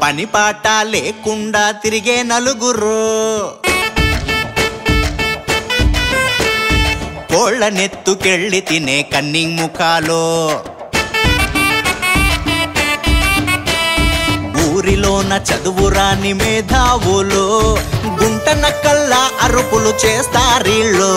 पनी पाटा लेकुंडा तिरिगे नलुगुरु कोళ్ళనెత్తుకెళ్ళి తినే కన్నింగ్ ముఖాలు ఊరిలోన చదువురాని మేధావులు గుంటనకల్లా అరుపులు చేస్తారిళ్ళు।